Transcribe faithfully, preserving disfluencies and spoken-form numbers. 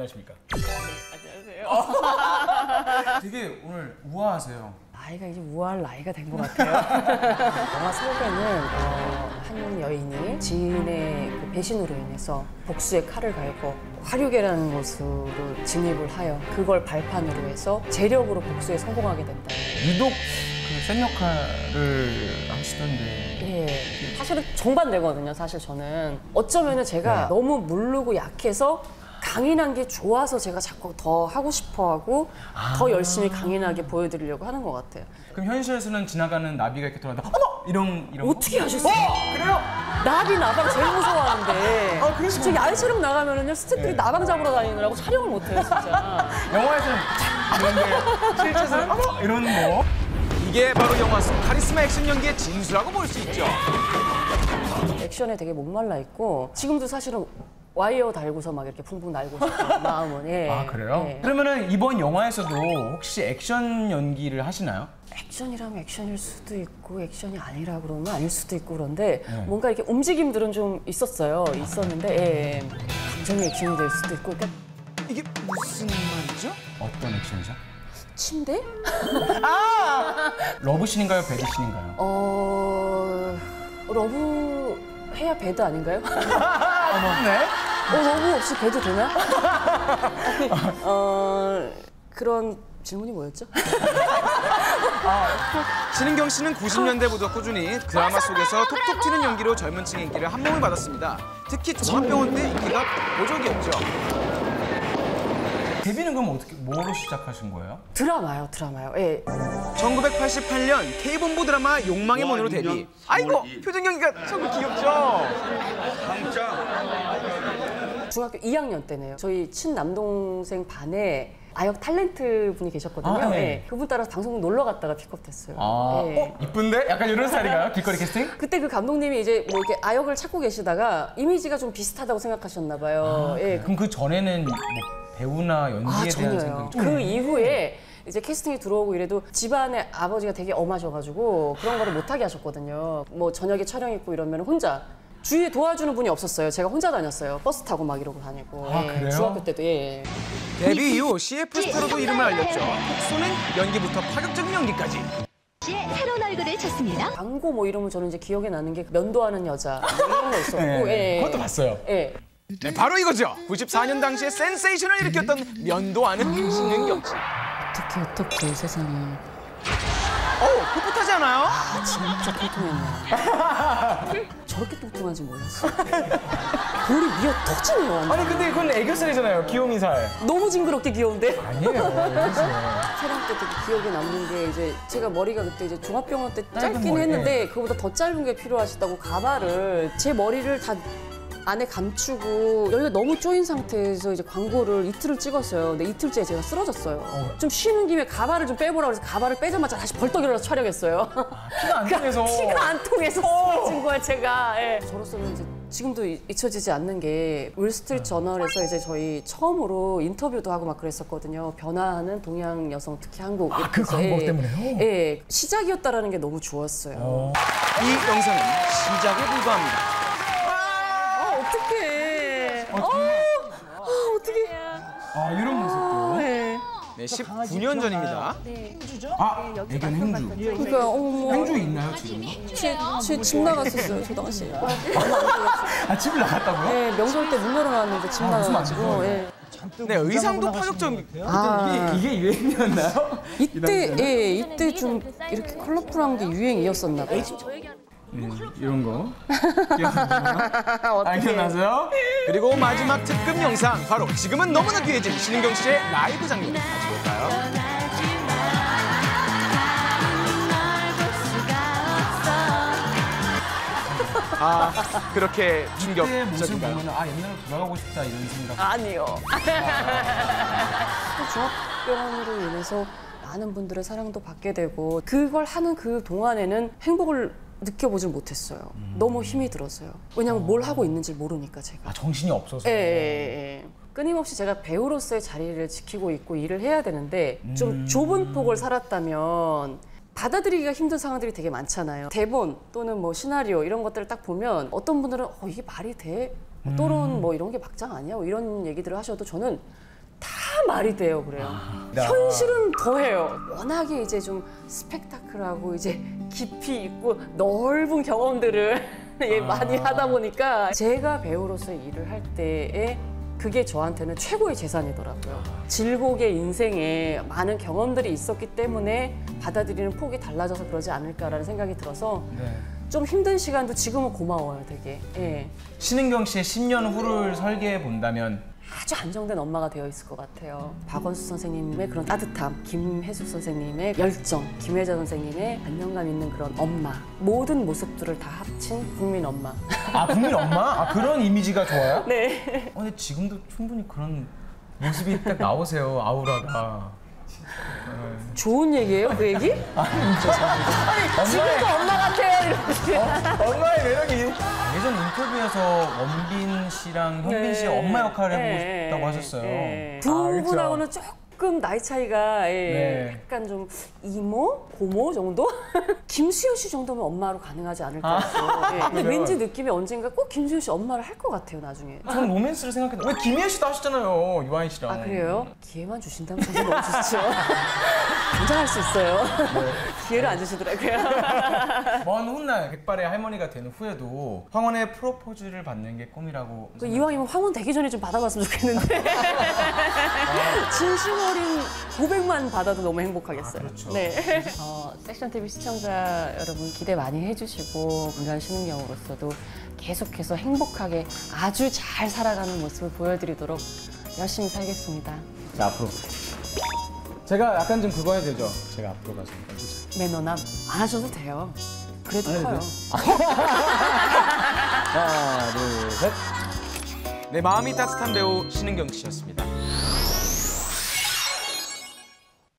안녕하십니까. 네, 안녕하세요. 되게 오늘 우아하세요. 나이가 이제 우아할 나이가 된 것 같아요. 영화 소개는 어, 한 여인이 지인의 그 배신으로 인해서 복수의 칼을 갈고 화류계라는 곳으로 진입을 하여 그걸 발판으로 해서 재력으로 복수에 성공하게 된다. 유독 그 센 역할을 하시던데. 예, 사실은 정반대거든요. 사실 저는 어쩌면은 제가 네. 너무 무르고 약해서 강인한 게 좋아서 제가 자꾸 더 하고 싶어하고 아 더 열심히 강인하게 보여드리려고 하는 것 같아요. 그럼 현실에서는 지나가는 나비가 이렇게 돌아다 어머! 이런 이런 어떻게 거? 하셨어요? 어! 그래요? 나비 나방 제일 무서워하는데 아, 저 야외 촬영 나가면은요 스태프들이 네. 나방 잡으러 다니느라고 촬영을 못해요 진짜. 영화에서는 이런데 실제에서는 어머! 이런 거. 이게 바로 영화 속 카리스마 액션 연기의 진수라고 볼 수 있죠. 액션에 되게 목말라 있고 지금도 사실은 와이어 달고서 막 이렇게 풍풍 날고 싶은 마음은. 예. 아 그래요? 예. 그러면은 이번 영화에서도 혹시 액션 연기를 하시나요? 액션이라면 액션일 수도 있고 액션이 아니라 그러면 아닐 수도 있고 그런데 네. 뭔가 이렇게 움직임들은 좀 있었어요. 있었는데 예. 감정이 액션이 될 수도 있고. 그러니까 이게 무슨 말이죠? 어떤 액션이죠? 침대? 아! 러브씬인가요? 배드씬인가요? 어... 러브... 해야 배드 아닌가요? 어머. 네? 어, 러브 없이 배드 되나? 어... 그런... 질문이 뭐였죠? 아, 신은경 씨는 구십 년대부터 꾸준히 드라마 속에서 톡톡 튀는 연기로 젊은 층의 인기를 한 몸을 받았습니다. 특히 종합병원 때 인기가 보적이었죠. 데뷔는 그럼 어떻게, 뭐로 시작하신 거예요? 드라마요, 드라마요. 예. 천구백팔십팔 년 K본부 드라마 욕망의 문으로 데뷔. 아이고, 표정 연기가 정말 귀엽죠? 진짜. 중학교 이 학년 때네요. 저희 친남동생 반에 아역 탤런트 분이 계셨거든요. 아, 네. 네. 그분 따라서 방송국 놀러 갔다가 픽업됐어요. 아, 네. 어? 이쁜데? 약간 이런 스타일인가요? 길거리 캐스팅? 그때 그 감독님이 이제 뭐 이렇게 아역을 찾고 계시다가 이미지가 좀 비슷하다고 생각하셨나 봐요. 아, 네. 그럼 그 전에는 뭐 배우나 연기에 아, 대한 전혀요. 생각이 좀... 그 이후에 이제 캐스팅이 들어오고 이래도 집안의 아버지가 되게 엄하셔가지고 그런 거를 못하게 하셨거든요. 뭐 저녁에 촬영 있고 이러면 혼자 주위에 도와주는 분이 없었어요. 제가 혼자 다녔어요. 버스 타고 막 이러고 다니고. 아, 예, 그래요? 중학교 때도. 예. 데뷔 이후 씨에프 스타로도 이름을 알렸죠. 톡쏘는 연기부터 파격적인 연기까지. 새로운 얼굴을 찾습니다. 광고 뭐 이러면 저는 이제 기억에 나는 게 면도하는 여자 뭐 이런 거 있었고. 네, 예. 그것도 봤어요. 예. 네, 바로 이거죠. 구십사 년 당시에 센세이션을 일으켰던 면도하는 신은경 씨. 어떻게 어떻게 세상에. 어우, 풋풋하지 않아요? 아, 진짜 뚱뚱했네. 저렇게 뚱뚱한지 몰랐어. 볼이 위에 턱 치네요. 아니 근데 그건 애교살이잖아요. 귀요미살. 너무 징그럽게 귀여운데? 아니에요. 촬영 때 되게 기억에 남는 게 이제 제가 머리가 그때 이제 종합병원 때 짧긴 했는데 그거보다 더 짧은 게 필요하시다고 가발을 제 머리를 다 안에 감추고 여기가 너무 쪼인 상태에서 이제 광고를 이틀을 찍었어요. 근데 이틀째 제가 쓰러졌어요. 어. 좀 쉬는 김에 가발을 좀 빼보라고 해서 가발을 빼자마자 다시 벌떡 일어나서 촬영했어요. 아, 피가 안 통해서. 피가 안 통해서 쓰러진 거야 제가. 예. 저로서는 이제 지금도 잊혀지지 않는 게 월스트리트 저널에서 이제 저희 처음으로 인터뷰도 하고 막 그랬었거든요. 변화하는 동양 여성 특히 한국. 아, 그 광고 때문에요? 예, 예. 시작이었다라는 게 너무 좋았어요. 어. 이 영상은 시작에 불과합니다. 어떡해. 어, 어, 어, 어떡해. 아, 이런 모습도. 네. 네, 십구 년 전입니다. 네. 행주죠? 아, 네, 약간 행주. 그러니까, 어머. 행주 있나요, 지금? 제, 제 집 나갔었어요, 저 당시. 아, 집을 나갔다고요? 네, 명절 때 문으로 나왔는데 집 나가가지고. 네, 의상도 파격적인. 아, 이게, 이게 유행이었나요? 이때, 예, 이때 좀 이렇게 컬러풀한 게 유행이었었나 봐요. 네, 이런 거 기억나세요? 그리고 마지막 특급 영상 바로 지금은 너무나 귀해진 신은경 씨의 라이브 장면 같이 볼까요? 아, 그렇게 충격. 그때 모습 보면 아, 옛날로 돌아가고 싶다 이런 생각. 아니요. 종합병원으로 인해서 많은 분들의 사랑도 받게 되고 그걸 하는 그 동안에는 행복을 느껴보질 못했어요. 음. 너무 힘이 들었어요. 왜냐면 어. 뭘 하고 있는지 모르니까 제가. 아, 정신이 없어서. 예, 예, 예. 끊임없이 제가 배우로서의 자리를 지키고 있고 일을 해야 되는데 음. 좀 좁은 폭을 살았다면 받아들이기가 힘든 상황들이 되게 많잖아요. 대본 또는 뭐 시나리오 이런 것들을 딱 보면 어떤 분들은 어, 이게 말이 돼? 뭐 토론 뭐 이런 게 막장 아니야? 뭐 이런 얘기들을 하셔도 저는 다 말이 돼요, 그래요. 아, 현실은 더해요. 워낙에 이제 좀 스펙타클하고 이제 깊이 있고 넓은 경험들을 아. 많이 하다 보니까 제가 배우로서 일을 할 때에 그게 저한테는 최고의 재산이더라고요. 질곡의 인생에 많은 경험들이 있었기 때문에 받아들이는 폭이 달라져서 그러지 않을까라는 생각이 들어서 네. 좀 힘든 시간도 지금은 고마워요, 되게. 예. 신은경 씨의 십 년 후를 설계해 본다면 아주 안정된 엄마가 되어 있을 것 같아요. 박원수 선생님의 그런 따뜻함, 김혜숙 선생님의 열정, 김혜자 선생님의 안정감 있는 그런 엄마. 모든 모습들을 다 합친 국민 엄마. 아, 국민 엄마? 아, 그런 이미지가 좋아요? 네. 어, 근데 지금도 충분히 그런 모습이 딱 나오세요, 아우라가. 좋은 얘기예요, 그 얘기? 아니, 죄송합니다. 아니, 지금도 엄마 같아요, 이렇게. 어, 엄마의 매력이. 예전 인터뷰에서 원빈 씨랑 현빈 네. 씨의 엄마 역할을 네. 해보고 싶다고 하셨어요. 네. 두 아, 분하고는 그렇죠. 조금 나이 차이가 예. 네. 약간 좀 이모, 고모 정도? 김수현 씨 정도면 엄마로 가능하지 않을까 싶어요. 아. 예. 근데 왠지 느낌이 언젠가 꼭 김수현 씨 엄마를 할 것 같아요, 나중에. 전 로맨스를 생각해도 왜 김희애 씨도 하셨잖아요, 유아인 씨랑. 아, 그래요? 기회만 주신다면 사실 너무 좋죠. 굉장할 수 있어요. 네. 기회를 안 주시더라고요. 먼 훗날 백발의 할머니가 되는 후에도 황혼의 프로포즈를 받는 게 꿈이라고. 그 이왕이면 황혼 되기 전에 좀 받아봤으면 좋겠는데. 진심 어린 오백만 받아도 너무 행복하겠어요. 아, 그렇죠. 네. 어, 섹션 티비 시청자 여러분 기대 많이 해주시고 분간 신은경으로서도 계속해서 행복하게 아주 잘 살아가는 모습을 보여드리도록 열심히 살겠습니다. 자, 앞으로. 제가 약간 좀 그거 해야 되죠? 제가 앞으로 가서 매너남 안 하셔도 돼요. 그래도 커요. 하나, 둘, 셋. 내 마음이 따뜻한 배우 신은경 씨였습니다.